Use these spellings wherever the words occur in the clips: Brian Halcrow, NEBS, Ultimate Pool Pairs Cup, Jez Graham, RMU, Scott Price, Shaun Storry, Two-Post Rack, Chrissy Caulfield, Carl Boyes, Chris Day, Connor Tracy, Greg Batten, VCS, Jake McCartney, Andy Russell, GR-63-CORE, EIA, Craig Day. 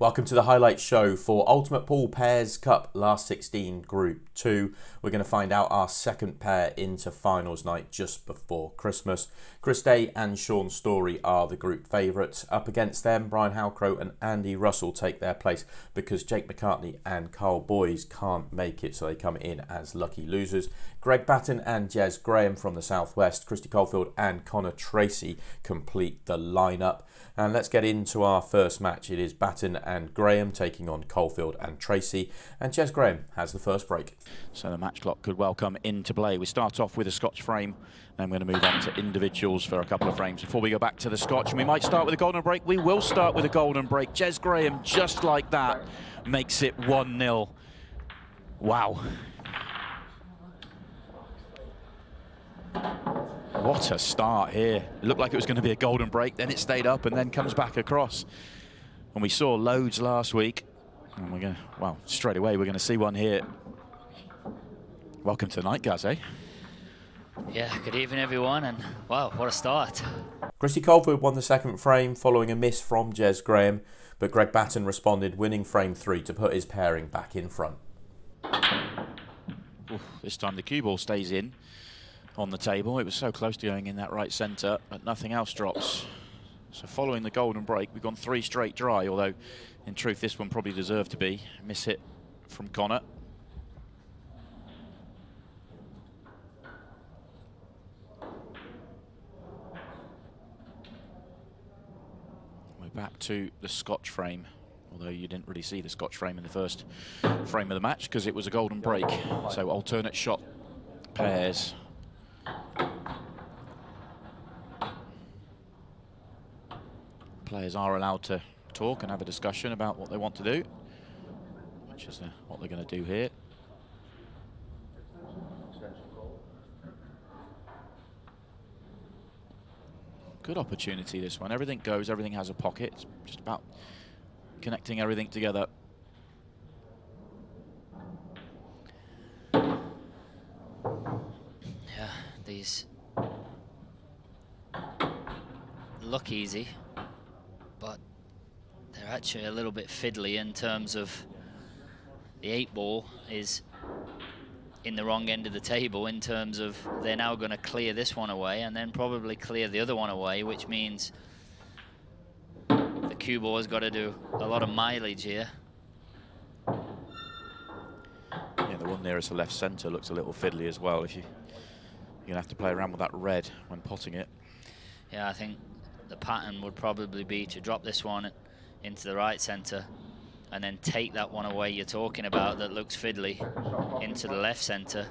Welcome to the highlight show for Ultimate Pool Pairs Cup Last 16 Group 2. We're going to find out our second pair into finals night just before Christmas. Chris Day and Shaun Story are the group favourites. Up against them, Brian Halcrow and Andy Russell take their place because Jake McCartney and Carl Boyes can't make it, so they come in as lucky losers. Greg Batten and Jez Graham from the Southwest, Chrissy Caulfield and Connor Tracy complete the lineup. And let's get into our first match. It is Batten and Graham taking on Caulfield and Tracy, and Jez Graham has the first break. So the match clock could well come into play. We start off with a Scotch frame, then we're going to move on to individuals for a couple of frames before we go back to the Scotch. And we might start with a golden break. We will start with a golden break. Jez Graham, just like that, makes it 1-0. Wow. What a start here. It looked like it was going to be a golden break, then it stayed up and then comes back across. And we saw loads last week. And we're going to, well, straight away, we're going to see one here. Welcome to the night, guys, eh? Yeah, good evening, everyone, and wow, what a start. Chrissy Caulfield won the second frame following a miss from Jez Graham, but Greg Batten responded, winning frame 3 to put his pairing back in front. Oof, this time the cue ball stays in on the table. It was so close to going in that right centre, but nothing else drops. So following the golden break, we've gone 3 straight dry, although in truth this one probably deserved to be. Miss hit from Connor. We're back to the Scotch frame, although you didn't really see the Scotch frame in the first frame of the match because it was a golden break. So alternate shot pairs. Players are allowed to talk and have a discussion about what they want to do, which is what they're going to do here. Good opportunity, this one. Everything goes, everything has a pocket. It's just about connecting everything together. Yeah, these look easy, but they're actually a little bit fiddly in terms of the 8-ball is in the wrong end of the table in terms of they're now going to clear this one away and then probably clear the other one away, which means the cue ball has got to do a lot of mileage here. Yeah, the one nearest the left centre looks a little fiddly as well. If you're going to have to play around with that red when potting it. Yeah, I think the pattern would probably be to drop this one into the right centre and then take that one away you're talking about that looks fiddly into the left centre.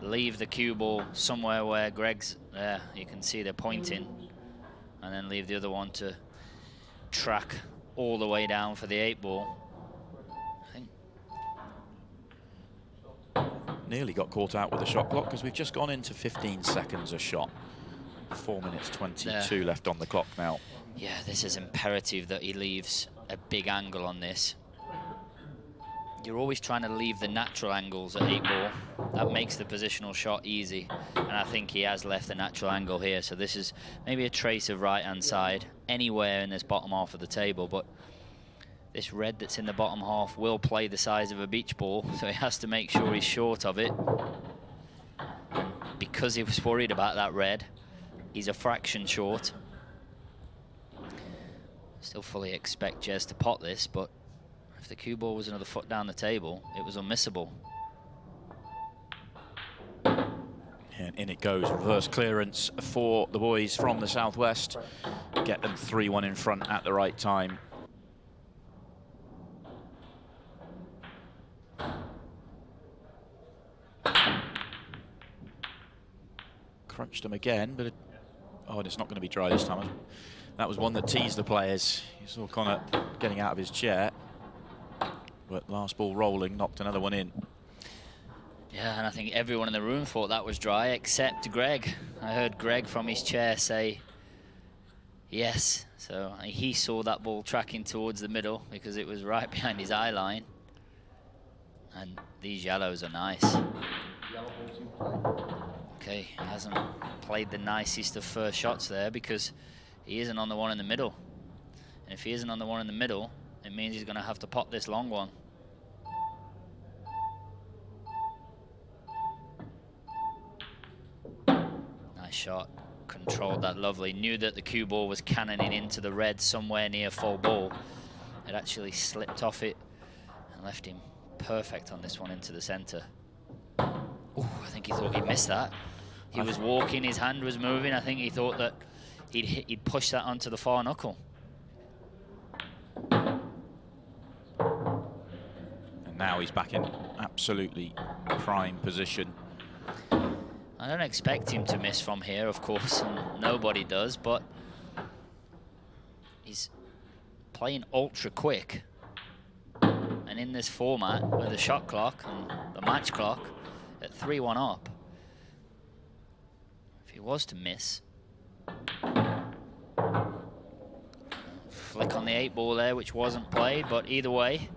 Leave the cue ball somewhere where Greg's, there, you can see they're pointing, and then leave the other one to track all the way down for the 8-ball. I think. Nearly got caught out with the shot clock because we've just gone into 15 seconds a shot. 4 minutes 22 left on the clock now. Yeah, this is imperative that he leaves a big angle on this. You're always trying to leave the natural angles at 8-ball. That makes the positional shot easy. And I think he has left the natural angle here. So this is maybe a trace of right-hand side anywhere in this bottom half of the table. But this red that's in the bottom half will play the size of a beach ball. So he has to make sure he's short of it. And because he was worried about that red, he's a fraction short. Still fully expect Jez to pot this, but if the cue ball was another foot down the table, it was unmissable. And in it goes, reverse clearance for the boys from the Southwest. Get them 3-1 in front at the right time. Crunched them again, but oh, and it's not going to be dry this time. That was one that teased the players. You saw Connor getting out of his chair. But last ball rolling, knocked another one in. Yeah, and I think everyone in the room thought that was dry, except Greg. I heard Greg from his chair say yes. So he saw that ball tracking towards the middle because it was right behind his eye line. And these yellows are nice. Okay, he hasn't played the nicest of first shots there because he isn't on the one in the middle. And if he isn't on the one in the middle, It means he's going to have to pot this long one. Nice shot. Controlled that lovely. Knew that the cue ball was cannoning into the red somewhere near full ball. It actually slipped off it and left him perfect on this one into the centre. Oh, I think he thought he'd missed that. He was walking, his hand was moving. I think he thought that he'd push that onto the far knuckle. And now he's back in absolutely prime position. I don't expect him to miss from here, of course, and nobody does, but he's playing ultra quick. And in this format, with the shot clock and the match clock at 3-1 up, if he was to miss, flick on the 8-ball there, which wasn't played, but either way,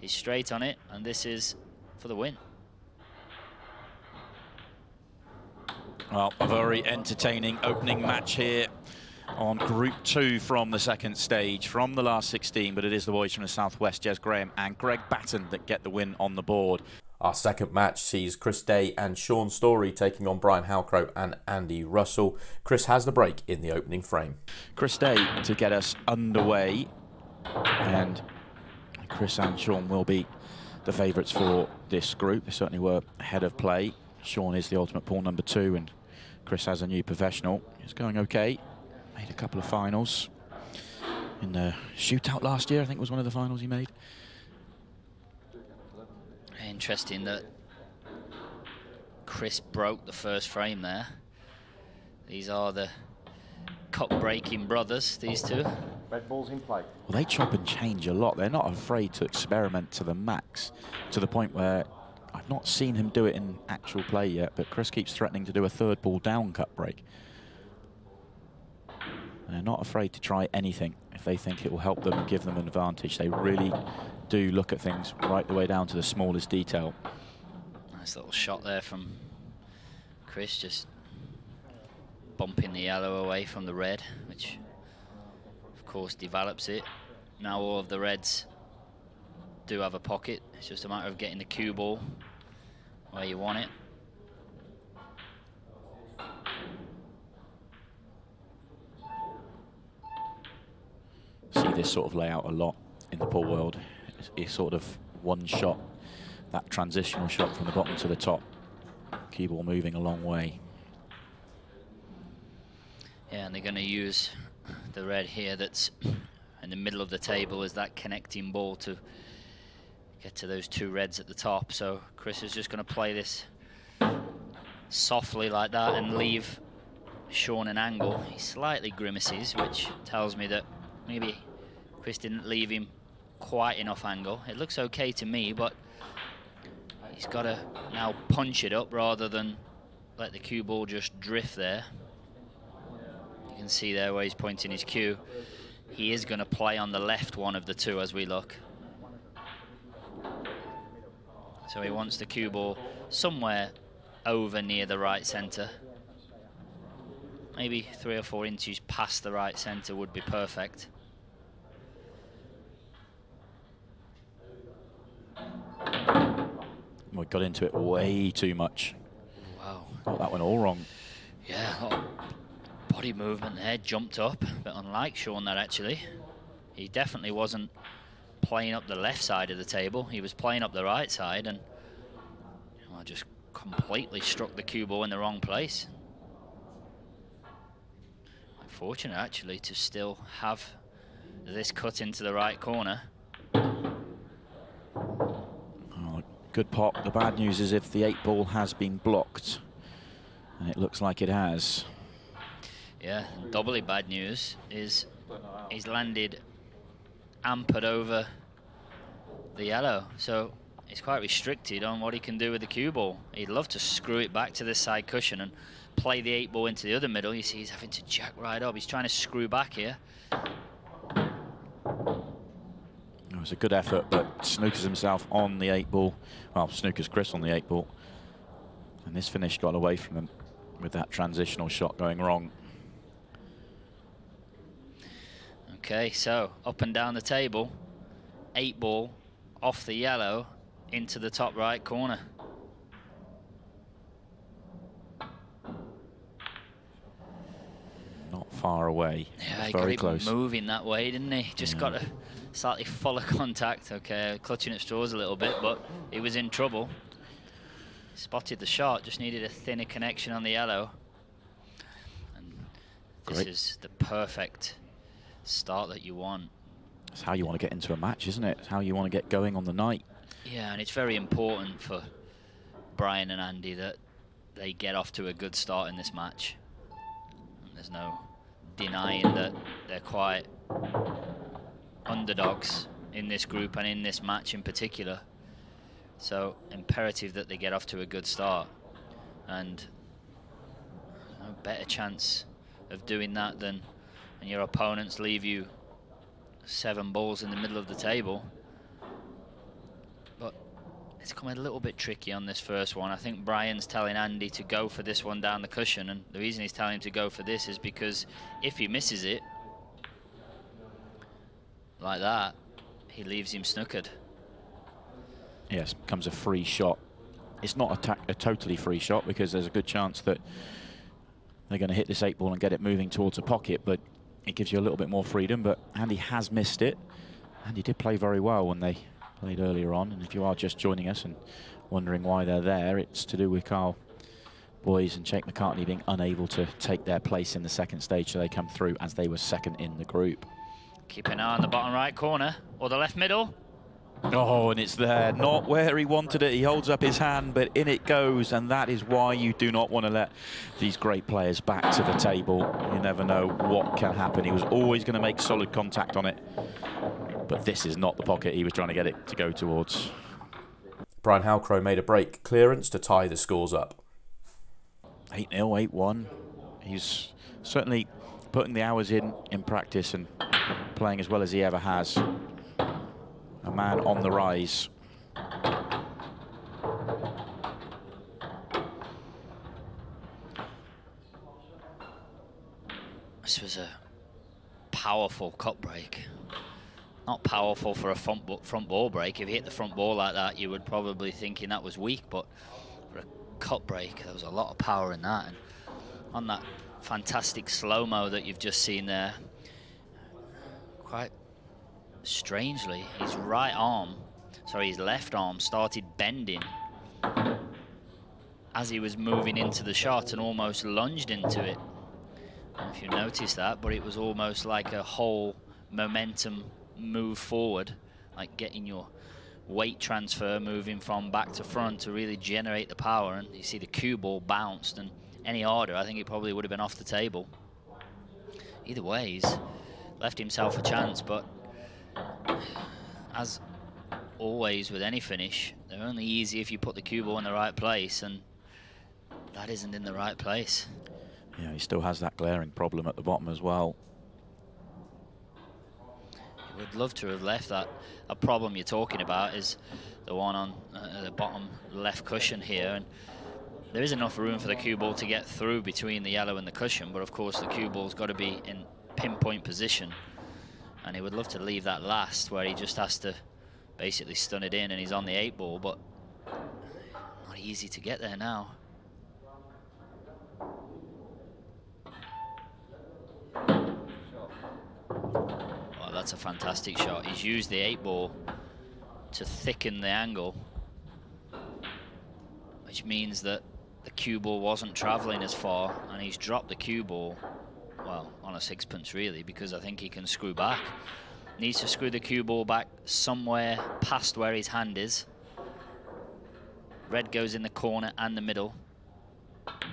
he's straight on it, and this is for the win. Well, a very entertaining opening match here on Group 2 from the second stage, from the last 16, but it is the boys from the Southwest, Jez Graham and Greg Batten, that get the win on the board. Our second match sees Chris Day and Shaun Storry taking on Brian Halcrow and Andy Russell. Chris has the break in the opening frame. Chris Day to get us underway, and Chris and Shaun will be the favourites for this group. They certainly were ahead of play. Shaun is the ultimate pool number 2, and Chris has a new professional. It's going okay. Made a couple of finals. In the shootout last year, I think was one of the finals he made. Interesting that Chris broke the first frame there. These are the cup-breaking brothers, these two. Red ball's in play. Well, they chop and change a lot. They're not afraid to experiment to the max, to the point where I've not seen him do it in actual play yet, but Chris keeps threatening to do a third ball down cut break. They're not afraid to try anything if they think it will help them and give them an advantage. They really do look at things right the way down to the smallest detail. Nice little shot there from Chris, just bumping the yellow away from the red, which of course develops it. Now all of the reds do have a pocket. It's just a matter of getting the cue ball where you want it. See this sort of layout a lot in the pool world. It's sort of one shot, that transitional shot from the bottom to the top. Cue ball moving a long way. Yeah, and they're going to use the red here that's in the middle of the table as that connecting ball to get to those two reds at the top. So Chris is just going to play this softly like that and leave Shaun an angle. He slightly grimaces, which tells me that maybe Chris didn't leave him quite enough angle. It looks okay to me, but he's got to now punch it up rather than let the cue ball just drift there. You can see there where he's pointing his cue. He is going to play on the left one of the two as we look. So he wants the cue ball somewhere over near the right centre. Maybe 3 or 4 inches past the right centre would be perfect. We got into it way too much. Wow. Got that one all wrong. Yeah, a lot of body movement there, jumped up. But unlike Shaun that actually, he definitely wasn't playing up the left side of the table. He was playing up the right side, and I just completely struck the cue ball in the wrong place. I'm fortunate actually to still have this cut into the right corner. Oh, good pop. The bad news is if the 8-ball has been blocked, and it looks like it has. Yeah, and doubly bad news is he's landed ampered over the yellow, so he's quite restricted on what he can do with the cue ball. He'd love to screw it back to this side cushion and play the 8-ball into the other middle. You see he's having to jack right up. He's trying to screw back here. It was a good effort, but snookers himself on the 8-ball. Well, snookers Chris on the 8-ball. And this finish got away from him with that transitional shot going wrong. Okay, so up and down the table, eight ball off the yellow into the top right corner. Not far away. Yeah, he got it moving that way, didn't he? Just got a slightly follow contact. Okay, clutching at straws a little bit, but he was in trouble. Spotted the shot, just needed a thinner connection on the yellow. And this is the perfect start that you want. That's how you want to get into a match, isn't it? It's how you want to get going on the night. Yeah, and it's very important for Brian and Andy that they get off to a good start in this match. And there's no denying that they're quite underdogs in this group and in this match in particular. So imperative that they get off to a good start, and no better chance of doing that than and your opponents leave you 7 balls in the middle of the table. But it's coming a little bit tricky on this first one. I think Brian's telling Andy to go for this one down the cushion, and the reason he's telling him to go for this is because if he misses it like that, he leaves him snookered. Yes, becomes a free shot. It's not a totally free shot because there's a good chance that they're going to hit this 8 ball and get it moving towards a pocket, but it gives you a little bit more freedom. But Andy has missed it. Andy did play very well when they played earlier on, and if you are just joining us and wondering why they're there, it's to do with Carl Boyes and Jake McCartney being unable to take their place in the second stage, so they come through as they were second in the group. Keep an eye on the bottom right corner, or the left middle. Oh, and it's there, not where he wanted it. He holds up his hand, but in it goes, and that is why you do not want to let these great players back to the table. You never know what can happen. He was always going to make solid contact on it, but this is not the pocket he was trying to get it to go towards. Brian Halcrow made a break clearance to tie the scores up. 8-0, 8-1. He's certainly putting the hours in practice and playing as well as he ever has. A man on the rise. This was a powerful cut break. Not powerful for a front ball break. If you hit the front ball like that, you would probably thinking that was weak, but for a cut break, there was a lot of power in that. And on that fantastic slow-mo that you've just seen there, quite strangely, his right arm, sorry, his left arm started bending as he was moving into the shot and almost lunged into it. I don't know if you noticed that, but it was almost like a whole momentum move forward, like getting your weight transfer moving from back to front to really generate the power. And you see the cue ball bounced, and any harder, I think it probably would have been off the table. Either way, he's left himself a chance, but as always with any finish, they're only easy if you put the cue ball in the right place, and that isn't in the right place. Yeah, he still has that glaring problem at the bottom as well. I would love to have left that. A problem you're talking about is the one on the bottom left cushion here, and there is enough room for the cue ball to get through between the yellow and the cushion, but of course the cue ball's got to be in pinpoint position. And he would love to leave that last, where he just has to basically stun it in and he's on the 8 ball, but not easy to get there now. Well, that's a fantastic shot. He's used the 8 ball to thicken the angle, which means that the cue ball wasn't traveling as far, and he's dropped the cue ball. Well, on a sixpence really, because I think he can screw back. Needs to screw the cue ball back somewhere past where his hand is. Red goes in the corner and the middle.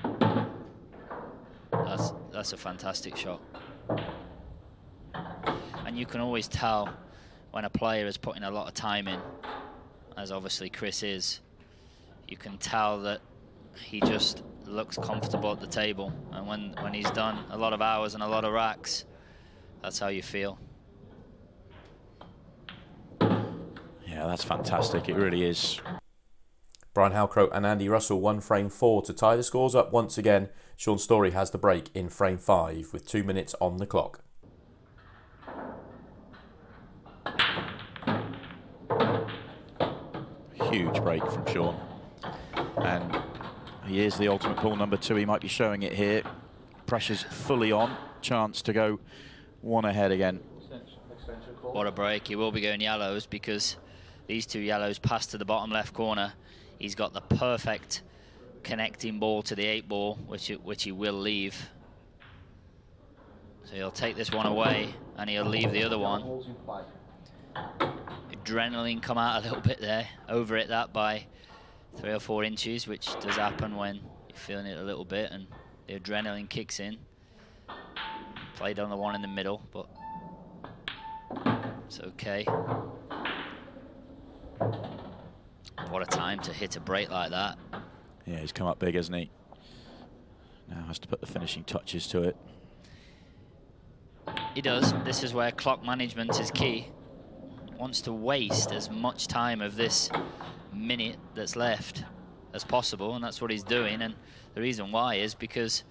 That's a fantastic shot. And you can always tell when a player is putting a lot of time in, as obviously Chris is. You can tell that he just looks comfortable at the table, and when he's done a lot of hours and a lot of racks, that's how you feel. Yeah, that's fantastic. It really is. Brian Halcrow and Andy Russell won frame 4 to tie the scores up once again. Shaun Storry has the break in frame 5 with 2 minutes on the clock. huge break from Shaun. And he is the ultimate pool number 2. He might be showing it here. Pressure's fully on. Chance to go one ahead again. What a break. He will be going yellows because these two yellows pass to the bottom left corner. He's got the perfect connecting ball to the 8 ball, which he will leave. So he'll take this one away and he'll leave the other one. Adrenaline come out a little bit there. Over it that by 3 or 4 inches, which does happen when you're feeling it a little bit and the adrenaline kicks in. Played on the one in the middle, but it's okay. What a time to hit a break like that. Yeah, he's come up big, hasn't he? Now has to put the finishing touches to it. He does. This is where clock management is key. Wants to waste as much time of this minute that's left as possible, and that's what he's doing. And the reason why is because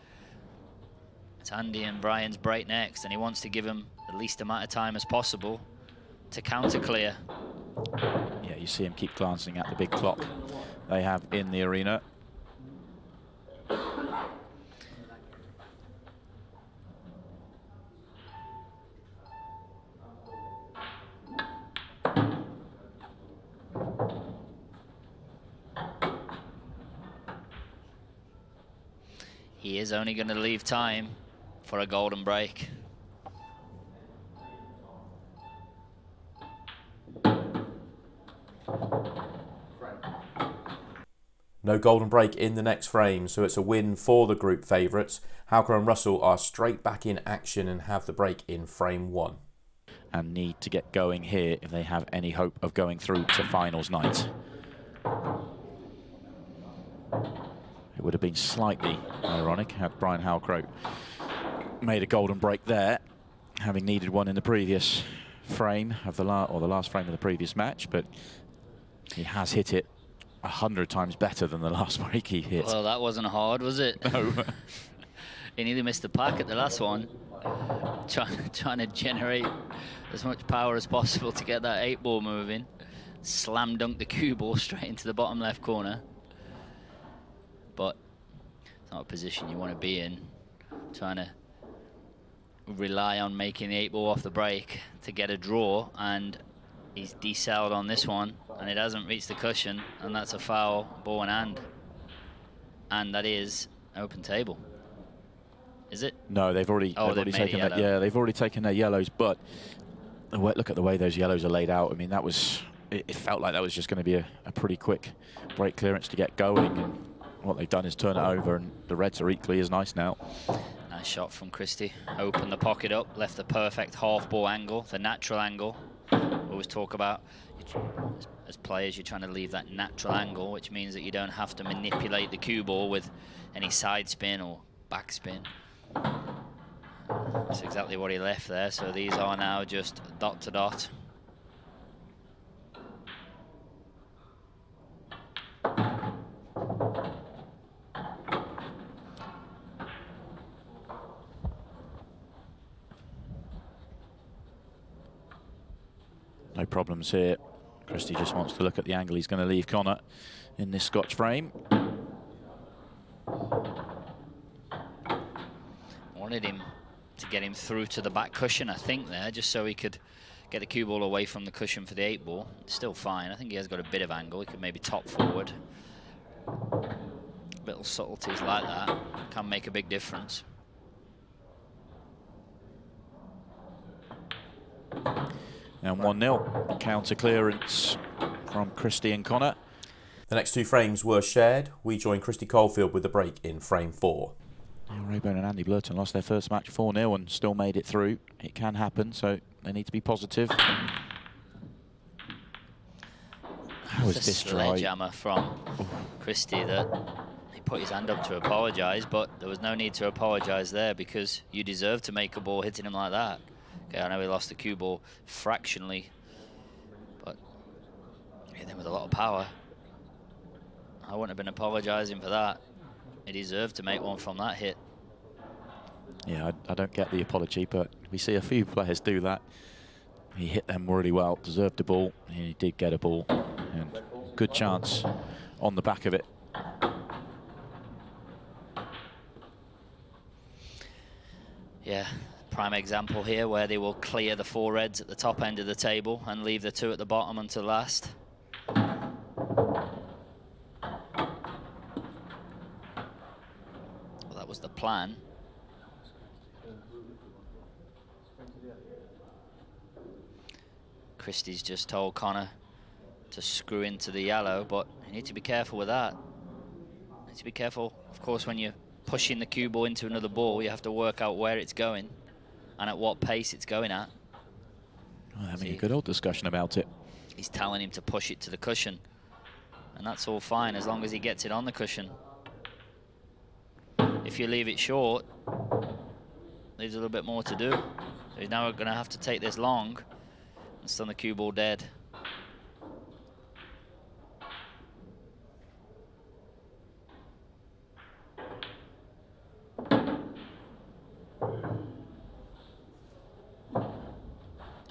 it's Andy and Brian's break next, and he wants to give them the least amount of time as possible to counter clear. Yeah, you see him keep glancing at the big clock they have in the arena. He is only going to leave time for a golden break. No golden break in the next frame, so it's a win for the group favourites. Halcrow and Russell are straight back in action and have the break in frame 1. And need to get going here if they have any hope of going through to finals night. It would have been slightly ironic had Brian Halcrow made a golden break there, having needed one in the previous frame of the last frame of the previous match, but he has hit it 100 times better than the last break he hit. Well, that wasn't hard, was it? No. He nearly missed the pack at the last one, trying to generate as much power as possible to get that 8 ball moving. Slam dunked the cue ball straight into the bottom left corner. But it's not a position you want to be in, trying to rely on making the 8 ball off the break to get a draw, and he's decelled on this one, and it hasn't reached the cushion, and that's a foul, ball in hand. And that is open table. Is it? No, they've already taken that. Yeah, they've already taken their yellows, but look at the way those yellows are laid out. I mean, that was, it felt like that was just going to be a pretty quick break clearance to get going, and what they've done is turn it over, and the reds are equally as nice now. Nice shot from Christy. Opened the pocket up, left the perfect half ball angle, the natural angle. Always talk about, as players, you're trying to leave that natural angle, which means that you don't have to manipulate the cue ball with any side spin or backspin. That's exactly what he left there, so these are now just dot to dot. No problems here. Christy just wants to look at the angle he's going to leave Connor in this Scotch frame. Wanted him to get him through to the back cushion, I think, there, just so he could get the cue ball away from the cushion for the 8 ball. It's still fine. I think he has got a bit of angle. He could maybe top forward. Little subtleties like that can make a big difference. And 1-0, counter clearance from Christy and Connor. The next 2 frames were shared. We join Christy Caulfield with the break in frame 4. Now, Rayburn and Andy Blurton lost their first match 4-0 and still made it through. It can happen, so they need to be positive. How is this sledgehammer from Christy that he put his hand up to apologise, but there was no need to apologise there because you deserve to make a ball hitting him like that. Okay, I know he lost the cue ball fractionally, but hit him with a lot of power. I wouldn't have been apologising for that. He deserved to make one from that hit. Yeah, I don't get the apology, but we see a few players do that. He hit them really well, deserved the ball, and he did get a ball. And good chance on the back of it. Yeah, prime example here where they will clear the four reds at the top end of the table and leave the two at the bottom until last. Well, that was the plan. Christie's just told Connor to screw into the yellow, but you need to be careful with that. You need to be careful, of course, when you're pushing the cue ball into another ball, you have to work out where it's going and at what pace it's going at. Well, having a good old discussion about it. He's telling him to push it to the cushion, and that's all fine as long as he gets it on the cushion. If you leave it short, there's a little bit more to do. So he's now going to have to take this long and stun the cue ball dead.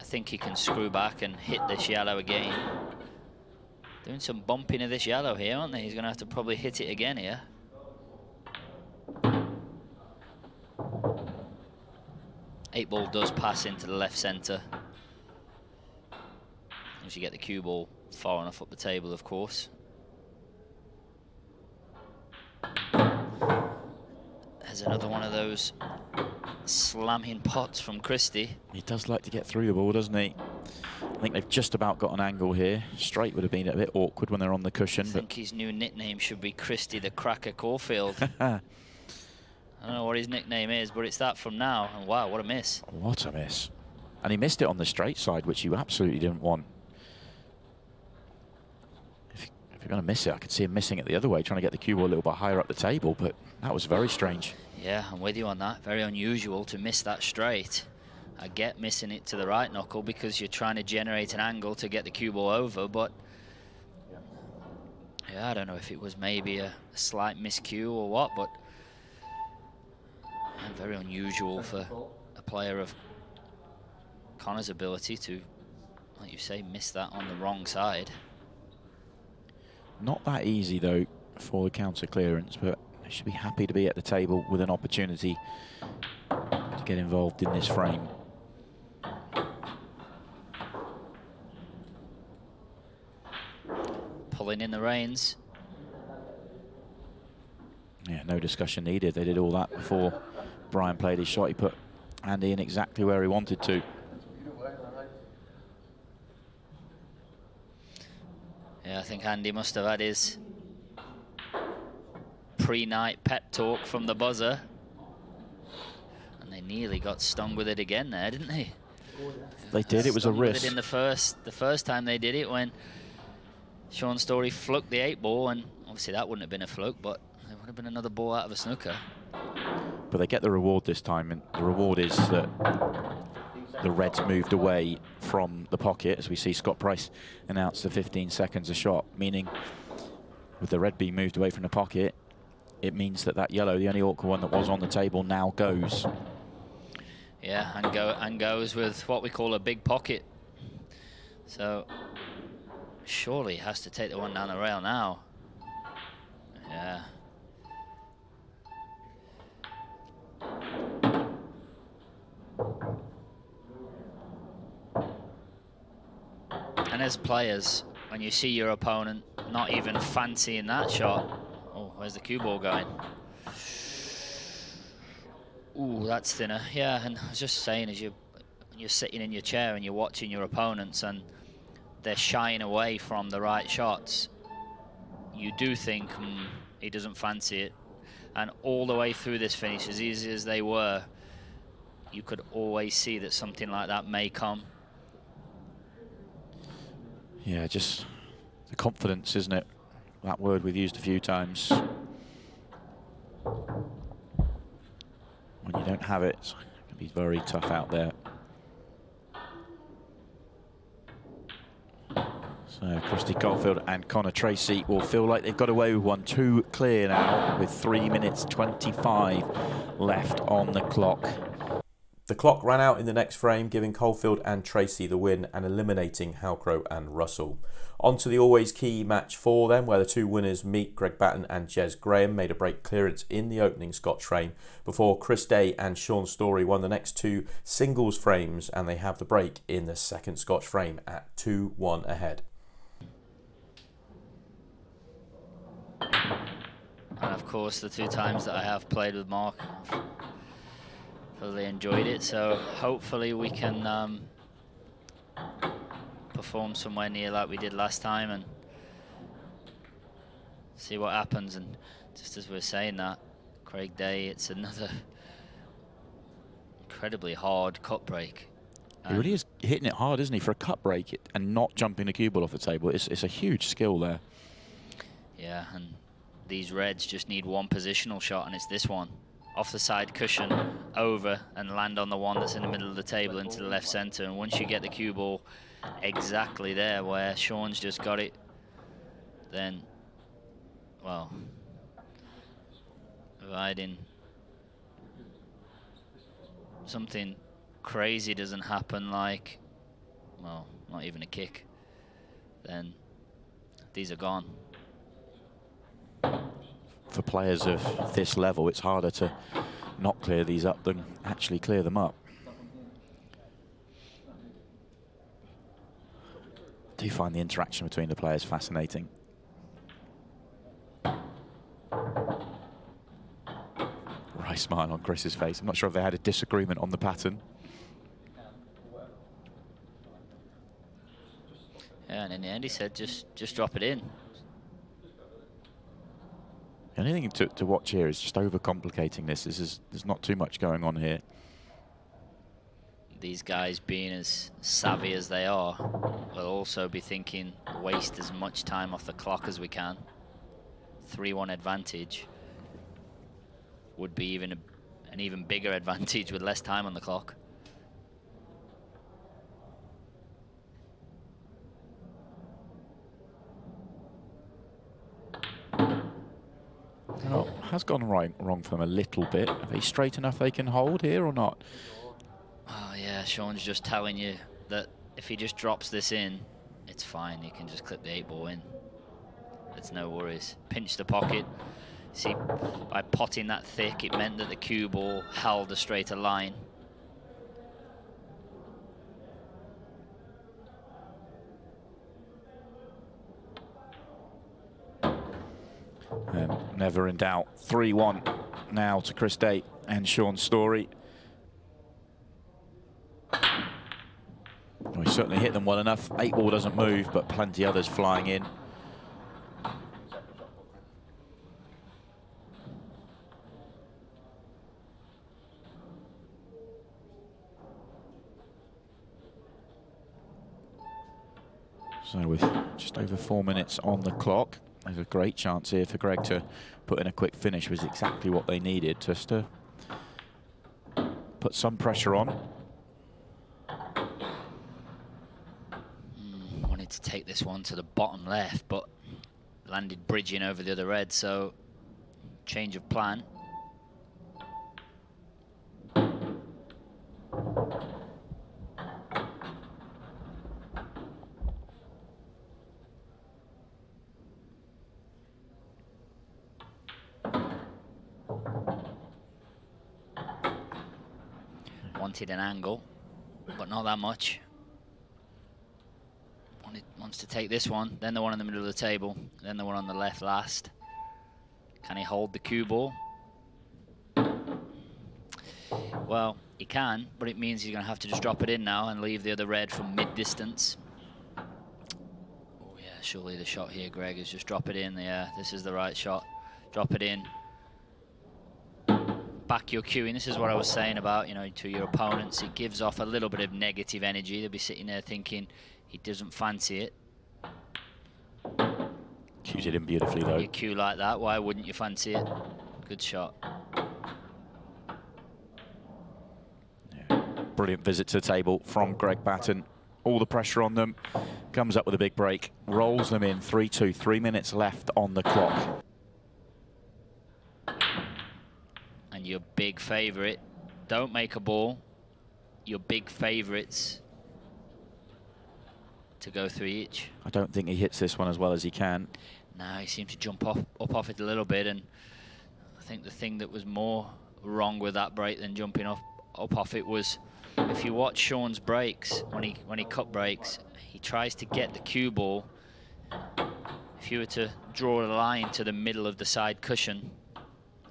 I think he can screw back and hit this yellow again. Doing some bumping of this yellow here, aren't they? He's going to have to probably hit it again here. Eight ball does pass into the left centre. Once you get the cue ball far enough up the table, of course. There's another one of those slamming pots from Christie. He does like to get through the ball, doesn't he? I think they've just about got an angle here. Straight would have been a bit awkward when they're on the cushion. I think his new nickname should be Christie the Cracker Caulfield. I don't know what his nickname is, but it's that from now. And wow, what a miss. What a miss. And he missed it on the straight side, which you absolutely didn't want. If you're going to miss it, I could see him missing it the other way, trying to get the cue ball a little bit higher up the table, but that was very strange. Yeah, I'm with you on that. Very unusual to miss that straight. I get missing it to the right knuckle because you're trying to generate an angle to get the cue ball over, but yeah, I don't know if it was maybe a slight miscue or what, but yeah, very unusual for a player of Connor's ability to, like you say, miss that on the wrong side. Not that easy, though, for the counter clearance, but they should be happy to be at the table with an opportunity to get involved in this frame. Pulling in the reins. Yeah, no discussion needed. They did all that before Brian played his shot. He put Andy in exactly where he wanted to. Yeah, I think Andy must have had his pre-night pep talk from the buzzer. And they nearly got stung with it again there, didn't they? They did, it was a risk. In the first time they did it when Shaun Storry fluked the eight ball, and obviously that wouldn't have been a fluke, but there would have been another ball out of a snooker. But they get the reward this time, and the reward is that the reds moved away from the pocket, as we see Scott Price announced the 15 seconds a shot, meaning with the red being moved away from the pocket, it means that that yellow, the only awkward one that was on the table, now goes. Yeah, and goes with what we call a big pocket. So surely he has to take the one down the rail now. Yeah. And as players, when you see your opponent not even fancying that shot, oh, where's the cue ball going? Ooh, that's thinner. Yeah, and I was just saying, as you're sitting in your chair and you're watching your opponents and they're shying away from the right shots, you do think, he doesn't fancy it. And all the way through this finish, as easy as they were, you could always see that something like that may come. Yeah, just the confidence, isn't it? That word we've used a few times. When you don't have it, it's going to be very tough out there. So Chrissy Caulfield and Connor Tracy will feel like they've got away with 1-2 clear now with 3 minutes 25 left on the clock. The clock ran out in the next frame, giving Caulfield and Tracy the win and eliminating Halcrow and Russell. On to the always key match 4 then, where the two winners meet. Greg Batten and Jez Graham made a break clearance in the opening Scotch frame before Chris Day and Shaun Story won the next two singles frames, and they have the break in the second Scotch frame at 2-1 ahead. And of course, the two times that I have played with Mark, really enjoyed it, so hopefully we can perform somewhere near like we did last time and see what happens. And just as we're saying that, Craig Day, it's another incredibly hard cut break. He really is hitting it hard, isn't he, for a cut break and not jumping the cue ball off the table. It's a huge skill there. Yeah, and these reds just need one positional shot, and it's this one. Off the side cushion, over, and land on the one that's in the middle of the table into the left center. And once you get the cue ball exactly there where Sean's just got it, then, well, riding something crazy doesn't happen, like, well, not even a kick, then these are gone. For players of this level, it's harder to not clear these up than actually clear them up. I do find the interaction between the players fascinating. Wry smile on Chris's face. I'm not sure if they had a disagreement on the pattern. Yeah, and in the end he said, just drop it in. The only thing to watch here is just overcomplicating this. There's not too much going on here. These guys, being as savvy as they are, will also be thinking, waste as much time off the clock as we can. 3-1 advantage would be even an even bigger advantage with less time on the clock. Oh, has gone right, wrong for them a little bit. Are they straight enough they can hold here or not? Oh yeah, Sean's just telling you that if he just drops this in, it's fine. He can just clip the 8-ball in. It's no worries. Pinch the pocket. See, by potting that thick, it meant that the cue ball held a straighter line. Never in doubt. 3-1 now to Chris Day and Shaun Storry. Well, he certainly hit them well enough. 8-ball doesn't move, but plenty others flying in. So with just over 4 minutes on the clock, there's a great chance here for Greg to put in a quick finish, was exactly what they needed, just to put some pressure on. Wanted to take this one to the bottom left, but landed bridging over the other red, so change of plan. Wanted an angle, but not that much. Wants to take this one, then the one in the middle of the table, then the one on the left last. Can he hold the cue ball? Well, he can, but it means he's going to have to just drop it in now and leave the other red from mid-distance. Oh yeah, surely the shot here, Greg, is just drop it in. Yeah, this is the right shot. Drop it in. Back your cueing. This is what I was saying about, you know, to your opponents, it gives off a little bit of negative energy. They'll be sitting there thinking he doesn't fancy it. Cues it in beautifully though. You cue like that, why wouldn't you fancy it? Good shot. Yeah. Brilliant visit to the table from Greg Batten. All the pressure on them. Comes up with a big break. Rolls them in 3-2. 3 minutes left on the clock. Your big favorite, don't make a ball, your big favourites to go through each. I don't think he hits this one as well as he can. No, he seems to jump up off it a little bit, and I think the thing that was more wrong with that break than jumping up off it was, if you watch Shaun's breaks, when he cut breaks, he tries to get the cue ball. If you were to draw a line to the middle of the side cushion,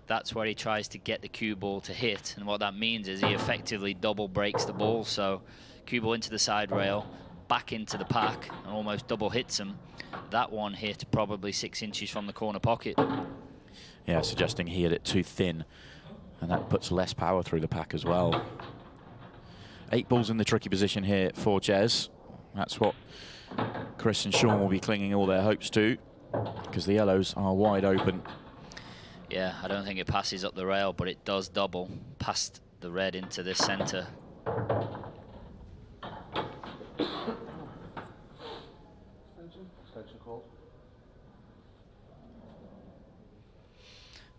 that's where he tries to get the cue ball to hit, and what that means is he effectively double breaks the ball, so cue ball into the side rail, back into the pack, and almost double hits him. That one hit probably 6 inches from the corner pocket. Yeah, suggesting he hit it too thin, and that puts less power through the pack as well. 8 balls in the tricky position here for Jez. That's what Chris and Shaun will be clinging all their hopes to, because the yellows are wide open. Yeah, I don't think it passes up the rail, but it does double past the red into the centre.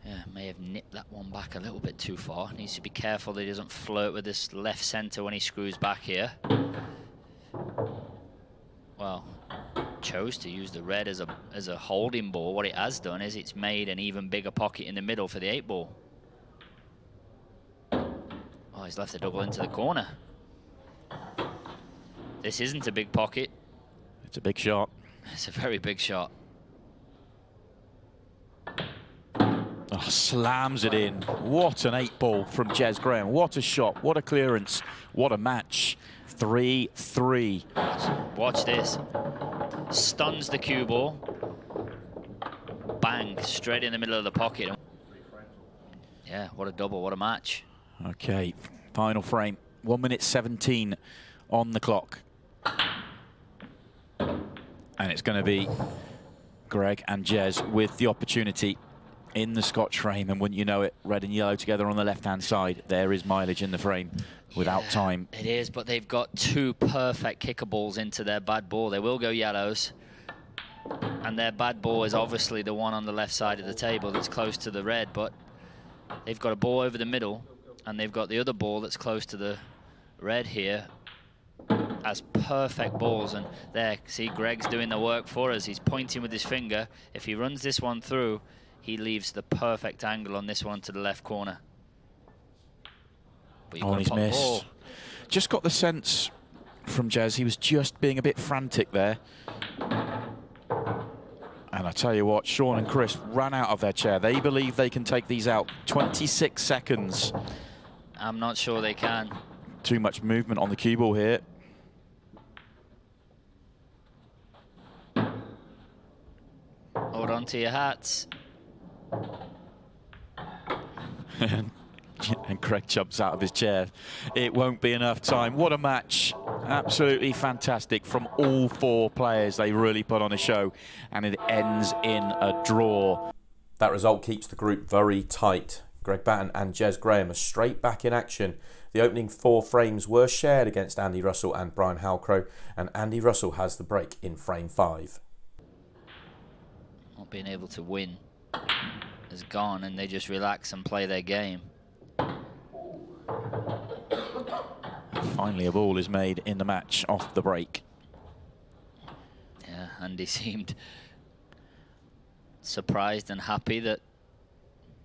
Yeah, may have nipped that one back a little bit too far. Needs to be careful that he doesn't flirt with this left centre when he screws back here. Well, chose to use the red as a holding ball. What it has done is it's made an even bigger pocket in the middle for the 8 ball. Oh, he's left a double into the corner. This isn't a big pocket. It's a big shot. It's a very big shot. Oh, slams it in. What an 8 ball from Jez Graham. What a shot, what a clearance, what a match. 3-3. Watch this. Stuns the cue ball. Bang, straight in the middle of the pocket. Yeah, what a double, what a match. Okay, final frame. 1:17 on the clock. And it's going to be Greg and Jez with the opportunity in the Scotch frame, and wouldn't you know it, red and yellow together on the left-hand side. There is mileage in the frame without time. It is, but they've got 2 perfect kicker balls into their bad ball. They will go yellows, and their bad ball is obviously the one on the left side of the table that's close to the red, but they've got a ball over the middle, and they've got the other ball that's close to the red here as perfect balls. And there, see, Greg's doing the work for us. He's pointing with his finger. If he runs this one through, he leaves the perfect angle on this one to the left corner. But oh, he's missed. Ball. Just got the sense from Jez he was just being a bit frantic there. And I tell you what, Shaun and Chris ran out of their chair. They believe they can take these out. 26 seconds. I'm not sure they can. Too much movement on the cue ball here. Hold on to your hats. And Greg jumps out of his chair. It won't be enough time. What a match. Absolutely fantastic from all 4 players. They really put on a show, and it ends in a draw. That result keeps the group very tight. Greg Batten and Jez Graham are straight back in action. The opening 4 frames were shared against Andy Russell and Brian Halcrow, and Andy Russell has the break in frame 5. Not being able to win is gone, and they just relax and play their game. Finally a ball is made in the match off the break. Yeah, Andy seemed surprised and happy that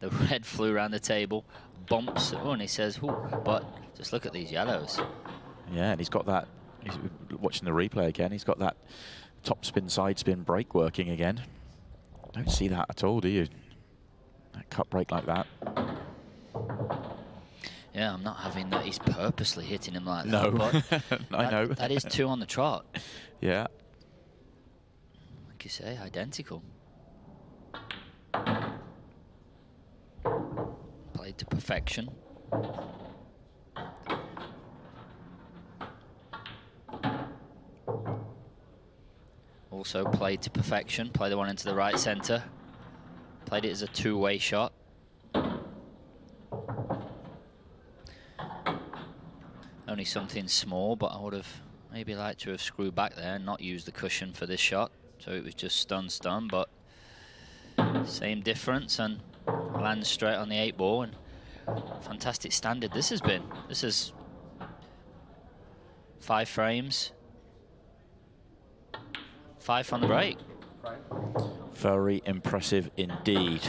the red flew around the table, bumps it, and he says, "Ooh," but just look at these yellows. Yeah, and he's got that, he's watching the replay again, he's got that top spin, side spin break working again. Don't see that at all, do you? That cut break like that. Yeah, I'm not having that. He's purposely hitting him like that. No, I know. That is 2 on the trot. Yeah. Like you say, identical. Played to perfection. Also played to perfection. Play the one into the right centre. Played it as a 2-way shot. Only something small, but I would have maybe liked to have screwed back there and not used the cushion for this shot. So it was just stun, but same difference, and lands straight on the 8 ball. And fantastic standard this has been. This is 5 frames. 5 on the break. Very impressive indeed.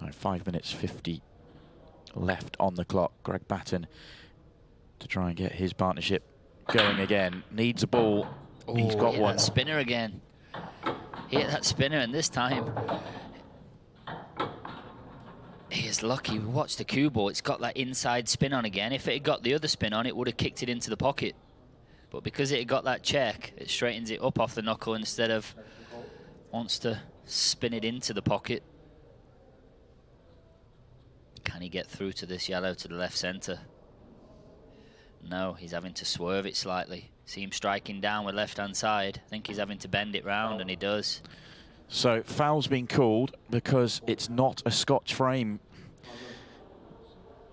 So 5 minutes 50 left on the clock. Greg Batten to try and get his partnership going again. Needs a ball. Ooh, he's got one. That spinner again. He hit that spinner, and this time he is lucky. Watch the cue ball. It's got that inside spin on again. If it had got the other spin on, it would have kicked it into the pocket. But because it had got that check, it straightens it up off the knuckle instead of wants to spin it into the pocket. Can he get through to this yellow to the left centre? No, he's having to swerve it slightly. See him striking down with left-hand side. I think he's having to bend it round, and he does. So foul's been called because it's not a Scotch frame.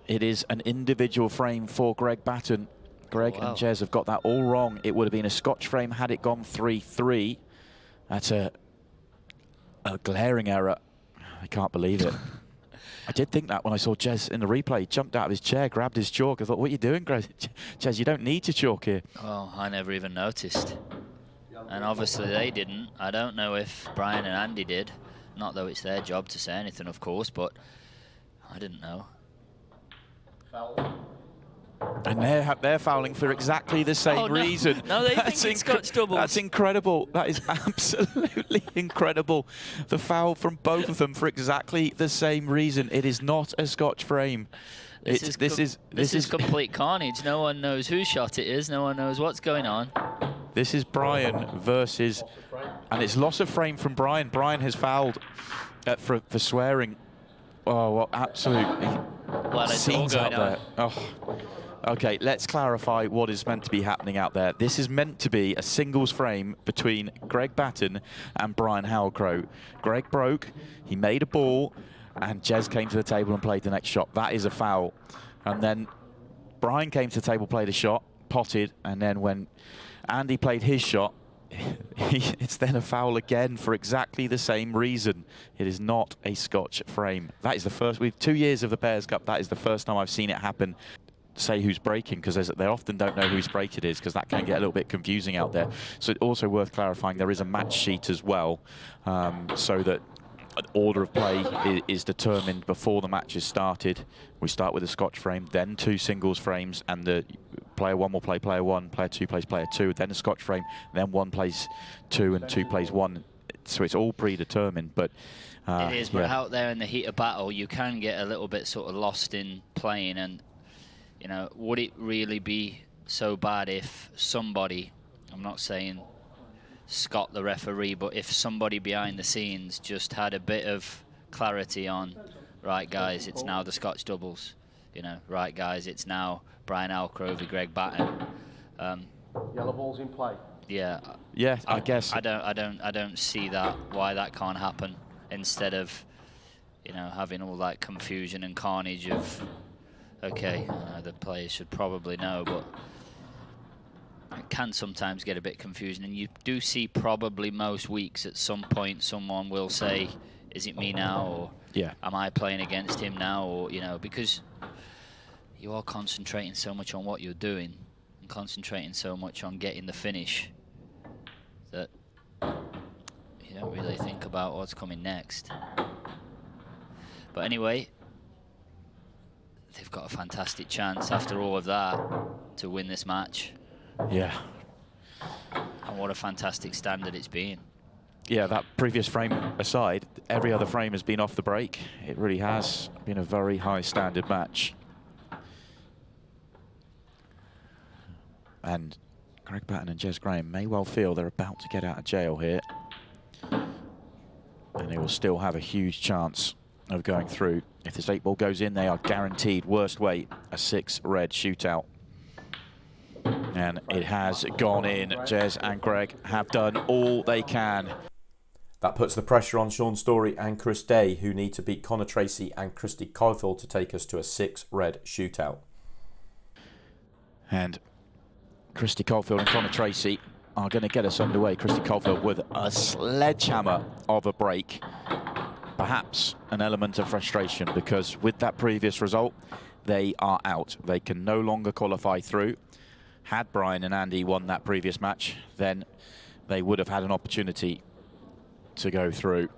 It is an individual frame for Greg Batten. Greg and Jez have got that all wrong. It would have been a Scotch frame had it gone 3-3. That's a glaring error. I can't believe it. I did think that when I saw Jez in the replay. He jumped out of his chair, grabbed his chalk. I thought, what are you doing, Jez? You don't need to chalk here. Oh, I never even noticed. And obviously they didn't. I don't know if Brian and Andy did. Not though it's their job to say anything, of course, but I didn't know. Foul. And they're fouling for exactly the same reason. No, they think it's Scotch doubles. That's incredible. That is absolutely incredible. The foul from both of them for exactly the same reason. It is not a Scotch frame. This is complete carnage. No one knows whose shot it is. No one knows what's going on. This is Brian versus, and it's loss of frame from Brian. Brian has fouled for swearing. Oh, what absolute scenes out there. Oh. Okay, let's clarify what is meant to be happening out there. This is meant to be a singles frame between Greg Batten and Brian Halcrow. Greg broke, he made a ball, and Jez came to the table and played the next shot. That is a foul. And then Brian came to the table, played a shot, potted, and then when Andy played his shot, it's then a foul again for exactly the same reason. It is not a Scotch frame. That is the first, with 2 years of the Pairs Cup, that is the first time I've seen it happen. Say who's breaking, because they often don't know whose break it is, because that can get a little bit confusing out there. So it's also worth clarifying there is a match sheet as well, so that an order of play is determined before the match is started. We start with a Scotch frame, then 2 singles frames, and the player 1 will play player 1, player 2 plays player 2, then a Scotch frame, then 1 plays 2 and 2 plays 1. So it's all predetermined, but it is. But out there in the heat of battle, you can get a little bit sort of lost in playing, and you know, would it really be so bad if somebody, I'm not saying Scott the referee, but if somebody behind the scenes just had a bit of clarity on, right guys, it's now the Scotch doubles, you know, right guys, it's now Brian Halcrow, Greg Batten. Yellow ball's in play. Yeah. Yeah, I guess. I don't see that, why that can't happen, instead of, you know, having all that confusion and carnage of, okay, the players should probably know, but it can sometimes get a bit confusing. And you do see probably most weeks at some point someone will say, is it me now? Or am I playing against him now? Or, you know, because you are concentrating so much on what you're doing and concentrating so much on getting the finish that you don't really think about what's coming next. But anyway, they've got a fantastic chance after all of that to win this match. Yeah. And what a fantastic standard it's been. Yeah, that previous frame aside, every other frame has been off the break. It really has been a very high standard match. And Greg Batten and Jez Graham may well feel they're about to get out of jail here. And they will still have a huge chance of going through. If this 8 ball goes in, they are guaranteed, worst way, a 6 red shootout. And it has gone in. Jez and Greg have done all they can. That puts the pressure on Shaun Storry and Chris Day, who need to beat Connor Tracy and Chrissy Caulfield to take us to a 6 red shootout. And Chrissy Caulfield and Connor Tracy are going to get us underway. Chrissy Caulfield with a sledgehammer of a break. Perhaps an element of frustration, because with that previous result, they are out. They can no longer qualify through. Had Brian and Andy won that previous match, then they would have had an opportunity to go through.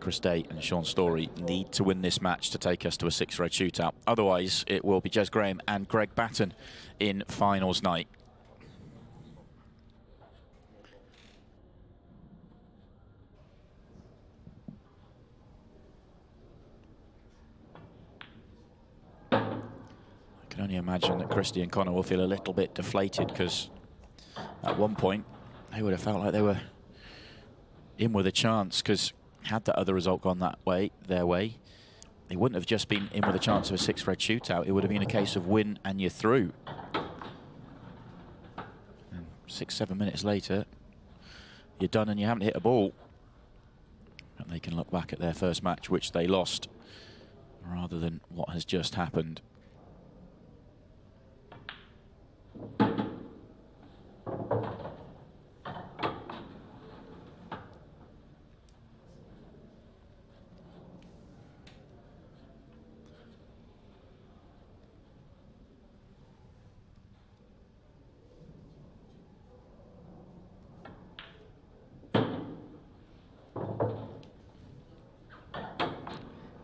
Chris Day and Shaun Storry need to win this match to take us to a six-round shootout. Otherwise, it will be Jez Graham and Greg Batten in finals night. I can only imagine that Chrissy and Connor will feel a little bit deflated, because at one point they would have felt like they were in with a chance, because had that other result gone that way, their way, they wouldn't have just been in with a chance of a six-red shootout. It would have been a case of win and you're through. And 6-7 minutes later, you're done and you haven't hit a ball. And they can look back at their first match, which they lost, rather than what has just happened.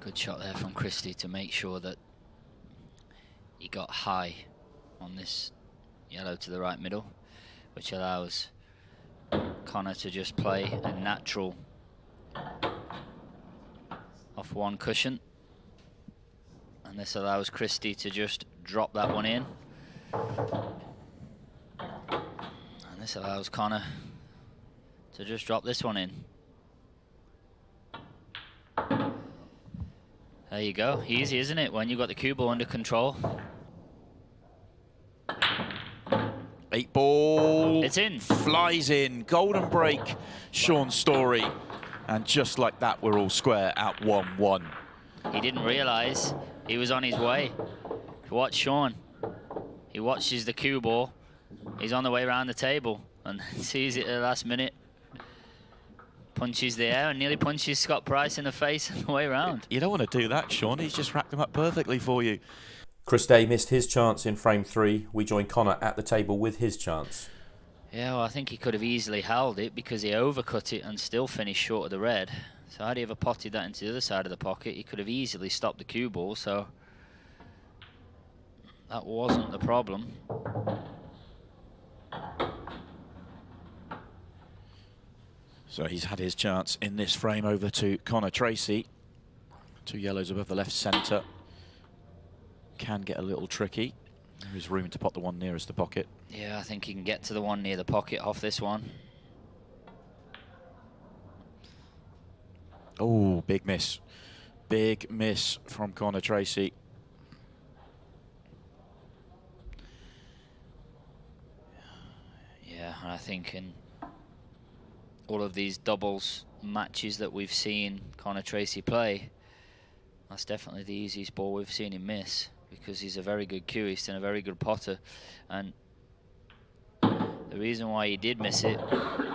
Good shot there from Chrissy to make sure that he got high on this yellow to the right middle, which allows Connor to just play a natural off one cushion, and this allows Chrissy to just drop that one in, and this allows Connor to just drop this one in. There you go, easy, isn't it, when you've got the cue ball under control. 8-ball. It's in. Flies in. Golden break, Shaun Storry. And just like that, we're all square at 1-1. He didn't realise he was on his way. Watch Shaun. He watches the cue ball. He's on the way around the table and sees it at the last minute. Punches the air and nearly punches Scott Price in the face on the way around. You don't want to do that, Shaun. He's just racked them up perfectly for you. Chris Day missed his chance in frame 3. We join Connor at the table with his chance. Yeah, well, I think he could have easily held it because he overcut it and still finished short of the red. So had he ever potted that into the other side of the pocket, he could have easily stopped the cue ball, so that wasn't the problem. So he's had his chance in this frame. Over to Connor Tracy. Two yellows above the left centre. Can get a little tricky. There is room to pot the one nearest the pocket. Yeah, I think he can get to the one near the pocket off this one. Oh, big miss. Big miss from Connor Tracy. Yeah, I think in all of these doubles matches that we've seen Connor Tracy play, that's definitely the easiest ball we've seen him miss, because he's a very good cueist and a very good potter. And the reason why he did miss it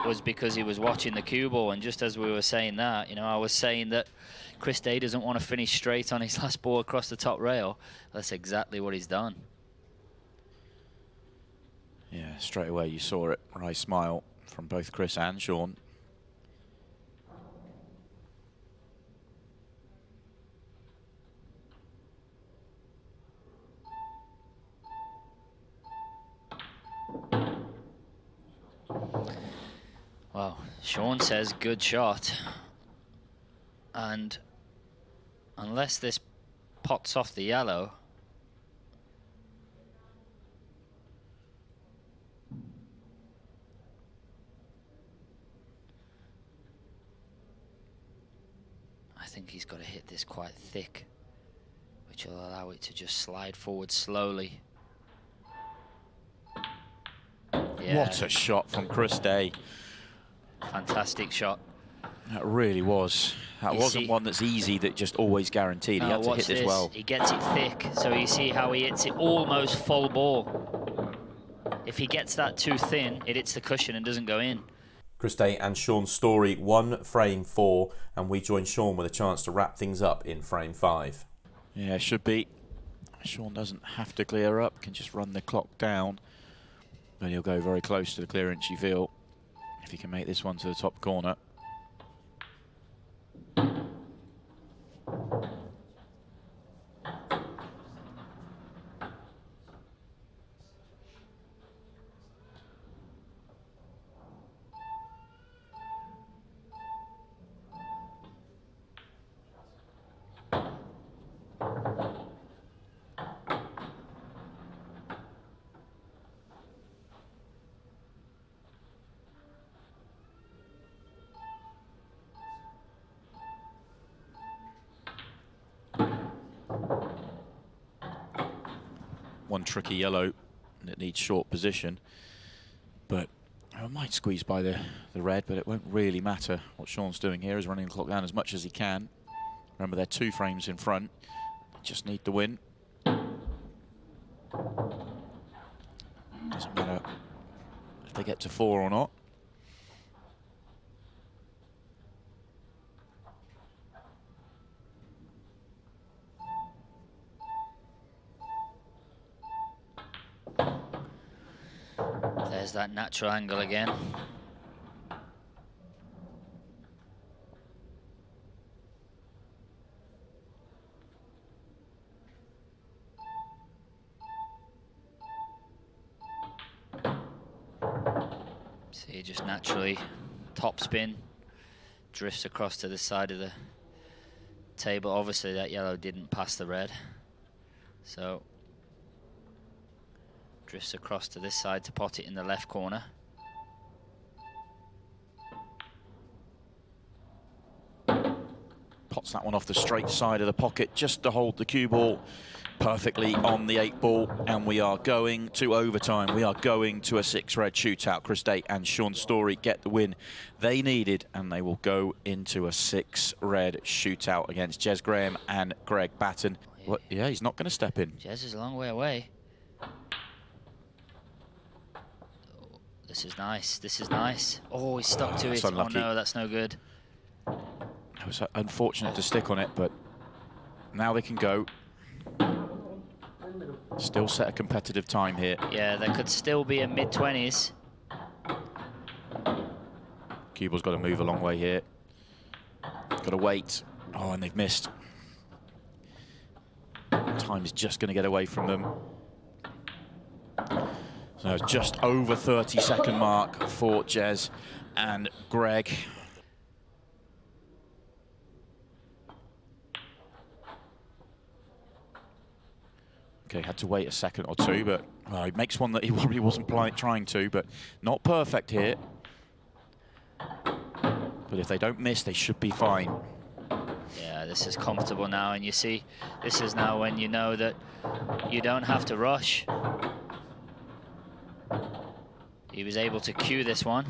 was because he was watching the cue ball. And just as we were saying that, you know, I was saying that Chris Day doesn't want to finish straight on his last ball across the top rail. That's exactly what he's done. Yeah, straight away you saw it. Wry smile from both Chris and Shaun. Well, Shaun says good shot, and unless this pots off the yellow, I think he's got to hit this quite thick, which will allow it to just slide forward slowly. Yeah. What a shot from Chris Day. Fantastic shot. That really was. That wasn't one that's easy, that just always guaranteed. He had to hit this well. He gets it thick, so you see how he hits it almost full ball. If he gets that too thin, it hits the cushion and doesn't go in. Chris Day and Shaun Storry won frame 4, and we join Shaun with a chance to wrap things up in frame 5. Yeah, should be Shaun doesn't have to clear up, can just run the clock down, but he'll go very close to the clearance, you feel, if he can make this one to the top corner. One tricky yellow that needs short position, but I might squeeze by the red, but it won't really matter. What Shaun's doing here is running the clock down as much as he can. Remember, they're 2 frames in front, just need the win. Doesn't matter if they get to 4 or not. There's that natural angle again. See, just naturally top spin, drifts across to the side of the table. Obviously that yellow didn't pass the red, so drifts across to this side to pot it in the left corner. Pots that one off the straight side of the pocket just to hold the cue ball perfectly on the 8 ball, and we are going to overtime. We are going to a 6-red shootout. Chris Day and Shaun Storry get the win they needed, and they will go into a 6-red shootout against Jez Graham and Greg Batten. What? Yeah, he's not going to step in. Jez is a long way away. This is nice, this is nice. Oh, he's stuck to it. Unlucky. Oh no, that's no good. It was unfortunate to stick on it, but now they can go. Still set a competitive time here. Yeah, there could still be a mid-20s. Cue ball's got to move a long way here. Got to wait. Oh, and they've missed. Time is just going to get away from them. So it's just over 30-second mark for Jez and Greg. Okay, had to wait a second or two, but he makes one that he probably wasn't trying to, but not perfect here. But if they don't miss, they should be fine. Yeah, this is comfortable now, and you see, this is now when you know that you don't have to rush. He was able to cue this one.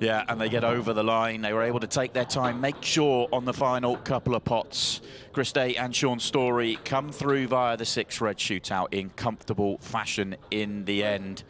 Yeah, and they get over the line. They were able to take their time, make sure on the final couple of pots. Chris Day and Shaun Storry come through via the 6-red shootout in comfortable fashion in the end.